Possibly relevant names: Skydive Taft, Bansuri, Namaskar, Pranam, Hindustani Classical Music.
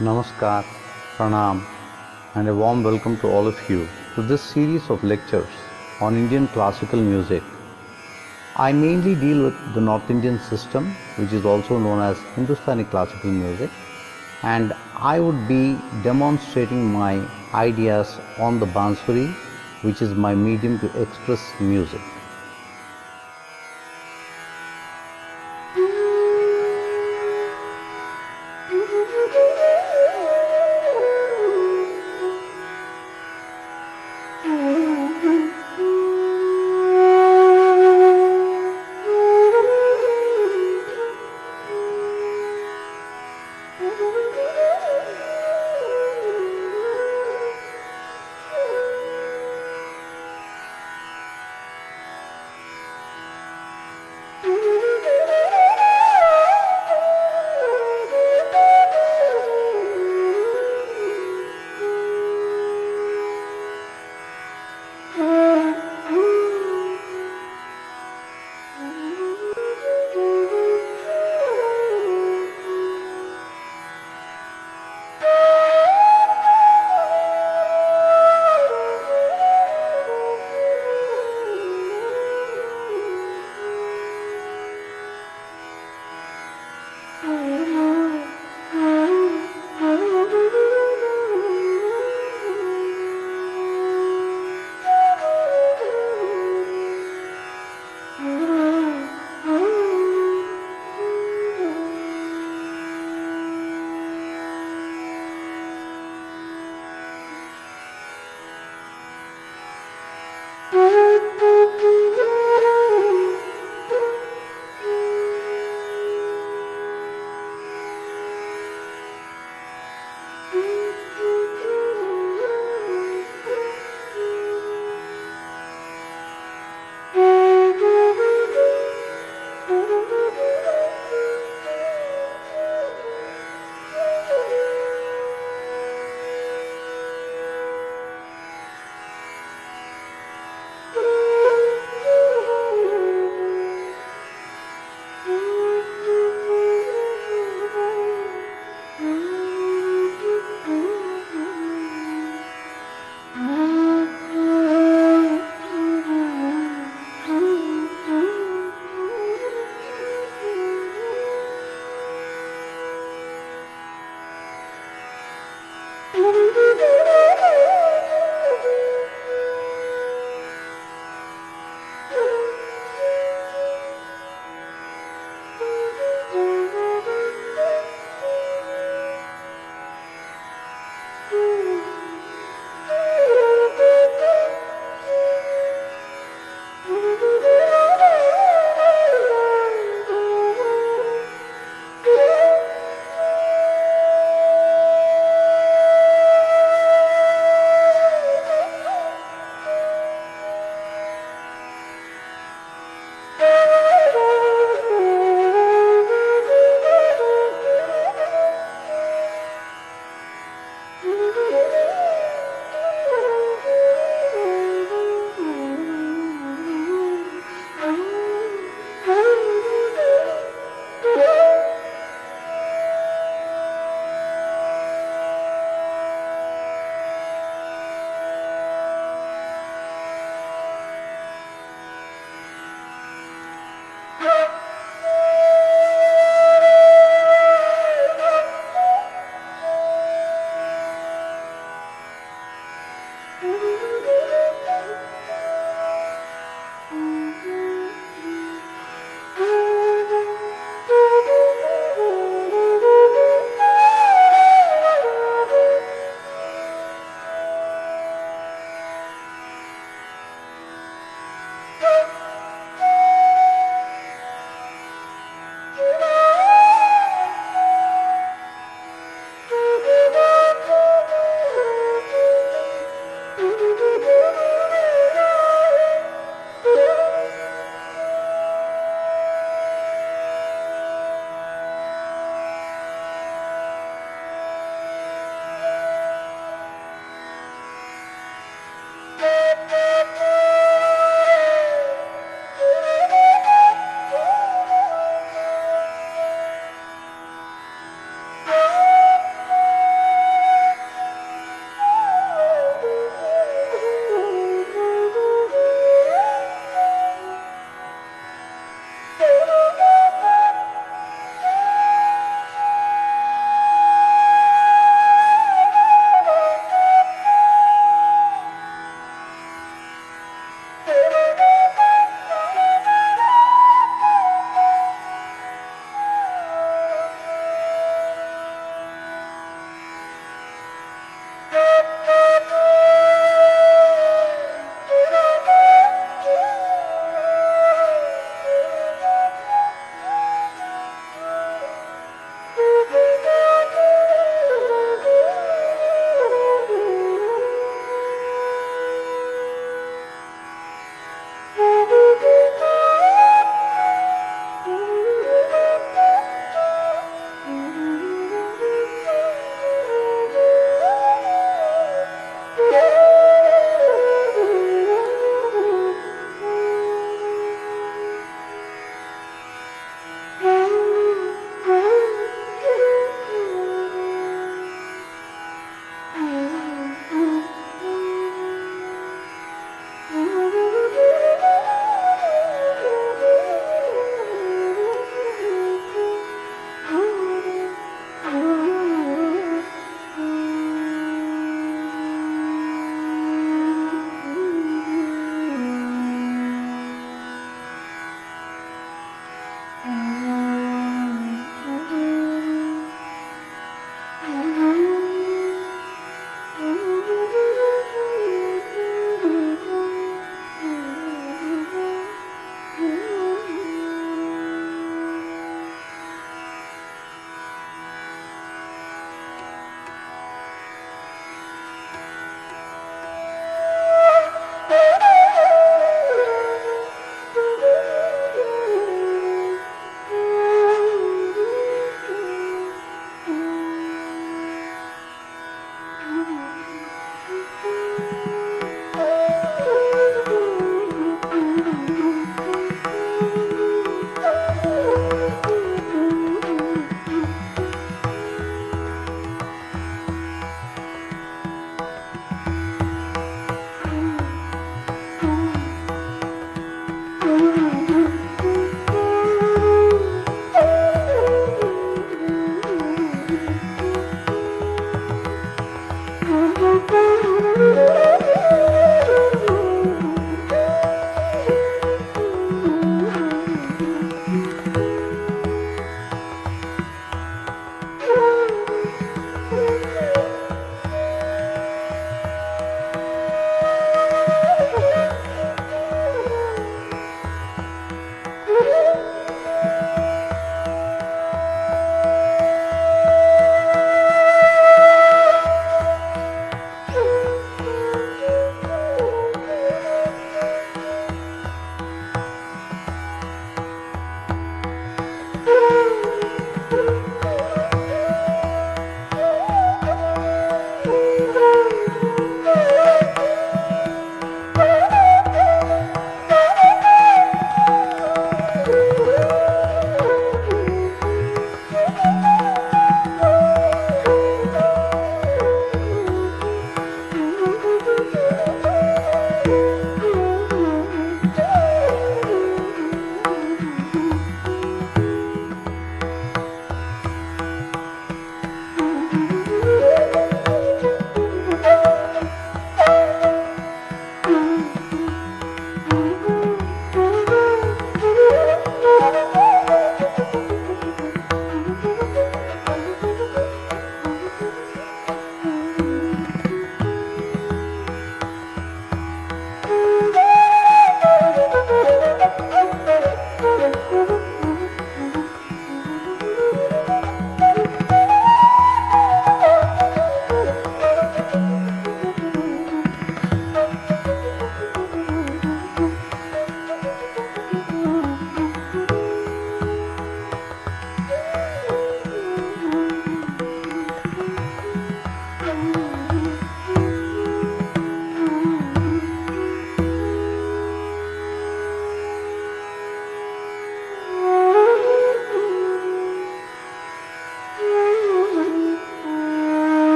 Namaskar, Pranam, and a warm welcome to all of you to this series of lectures on Indian classical music. I mainly deal with the North Indian system, which is also known as Hindustani classical music, and I would be demonstrating my ideas on the Bansuri, which is my medium to express music.